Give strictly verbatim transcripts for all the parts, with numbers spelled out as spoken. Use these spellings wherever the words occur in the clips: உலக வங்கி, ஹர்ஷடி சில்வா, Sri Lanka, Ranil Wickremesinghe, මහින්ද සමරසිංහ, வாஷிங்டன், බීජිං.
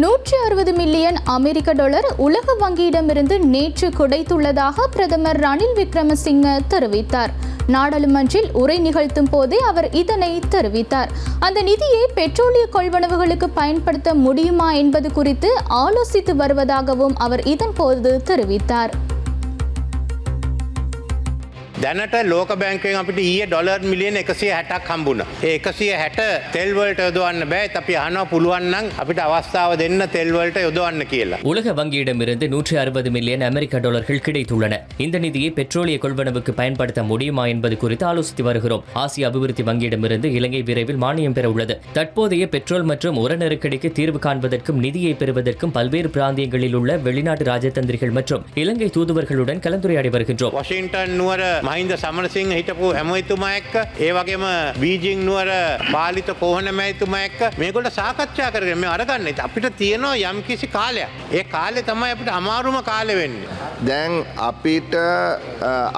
நூற்று அறுபது மில்லியன் அமெரிக்க டாலர் உலக வங்கியிடமிருந்து நேற்று கிடைத்துள்ளதாக பிரதமர் ரணில் விக்ரமசிங்க தெரிவித்தார். நாடாளுமன்றில் உரை நிகழ்த்தும் போதே அவர் இதனை தெரிவித்தார். அந்த நிதியை பெட்ரோலிய கொள்வனவுகளுக்கு பயன்படுத்த முடியுமா என்பது குறித்து ஆலோசித்து வருவதாகவும் அவர் இதன்போது தெரிவித்தார். දැනට ලෝක බැංකුවෙන් අපිට ඊයේ ඩොලර් මිලියන එකසිය හැටක් හම්බුණා. ඒ එකසිය හැට තෙල් වලට යොදවන්න බෑ. ඒත් අපි අහනවා පුළුවන් නම් අපිට අවස්ථාව දෙන්න තෙල් වලට යොදවන්න කියලා. உலக வங்கியிடமிருந்து நூற்று அறுபது மில்லியன் அமெரிக்க டாலர்கள் கிடைத்துள்ளன. இந்த நிதியை பெட்ரோலிய கொள்வனவுக்கு பயன்படுத்த முடியுமா என்பது குறித்து ஆலோசித்து வருகிறோம். ஆசிய அபிவிருத்தி வங்கியிடமிருந்து இலங்கை விரைவில் மானியம் பெற உள்ளது. தற்போதைய பெட்ரோல் மற்றும் உர நெருக்கடிக்கு தீர்வு காண்பதற்கும் நிதியை பெறுவதற்கும் பல்வேறு பிராந்தியங்களில் உள்ள வெளிநாட்டு ராஜதந்திரிகள் மற்றும் இலங்கை தூதுவர்களுடன் கலந்துரையாடி வருகின்றோம். வாஷிங்டன் நுவர මහින්ද සමරසිංහ හිටපු හැමතුමා එක්ක ඒ වගේම බීජිං නුවර පාලිත කොහොන මැතිතුමා එක්ක මේගොල්ලෝ සාකච්ඡා කරගෙන මේ අරගන්න අපිට තියෙනවා යම්කිසි කාලයක්. ඒ කාලේ තමයි අපිට අමාරුම කාලේ වෙන්නේ. දැන් අපිට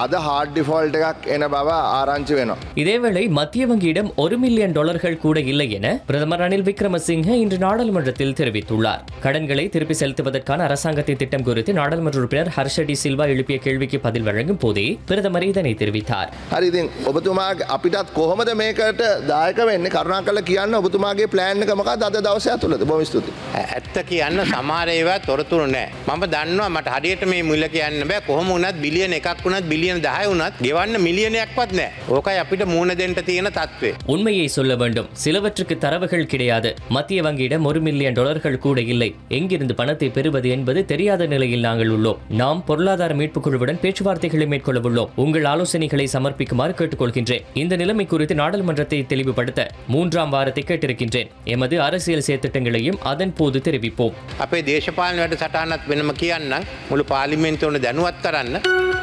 අද hard default එකක් එන බව ආරංචි වෙනවා. இதேவேளை மத்திய வங்கியிடம் ஒரு மில்லியன் டாலர்கள் கூட இல்லை என பிரதமர் ரணில் விக்ரமசிங்க இன்று நாடாளுமன்றத்தில் தெரிவித்துள்ளார். கடன்களை திருப்பி செலுத்துவதற்கான அரசாங்கத்தின் திட்டம் குறித்து நாடாளுமன்ற உறுப்பினர் ஹர்ஷடி சில்வா எழுப்பிய கேள்விக்கு பதில் வழங்கும் போதே பிரதமர் இதனை தெரிவித்தார். හරි ඉතින් ඔබතුමා අපිටත් කොහොමද මේකට දායක වෙන්නේ කරුණාකරලා කියන්න ඔබතුමාගේ plan එක මොකක්ද අද දවසේ ඇතුළත. බොහොම ස්තුතියි. ඇත්ත කියන්න සමහර ඒවා තොරතුරු නැහැ. මම දන්නවා මට හරියට මේ මුල කියන්න බෑ. කොහොම වුණත් බිලියන එකක් වුණත් බිලියන දහය වුණත් ගෙවන්න මිලියනයක්වත් නැහැ. ඕකයි අපිට மூணு දෙන්න තියෙන தત્ත්වය. உண்மையை சொல்ல வேண்டும். சிலவற்றுக்கு தரவுகள் கிடையாது. மத்திய வங்கியிடம் ஒரு மில்லியன் டாலர்கள் கூட இல்லை. எங்கிருந்து பணத்தை பெறுவது என்பது தெரியாத நிலையில் நாங்கள் உள்ளோம். நாம் பொருளாதார மீட்புக் குழுவுடன் பேச்சுவார்த்தைகளை மேற்கொள்ள உள்ளோம். உங்கள் ஆலோசனைகளை சமர்ப்பிக்குமாறு கேட்டுக்கொள்கின்றேன். இந்த நிலைமை குறித்து நாடாளுமன்றத்தை தெளிவுபடுத்த மூன்றாம் வாரத்தை கேட்டிருக்கின்றேன். எமது அரசியல் செயற்திட்டங்களையும் அதன் போது தெரிவிப்போம். அப்பே தேசபாலன වැඩසටහනත් වෙනම කියන්න මුළු පාර්ලිමේන්තුවට දැනුවත් කරන්න.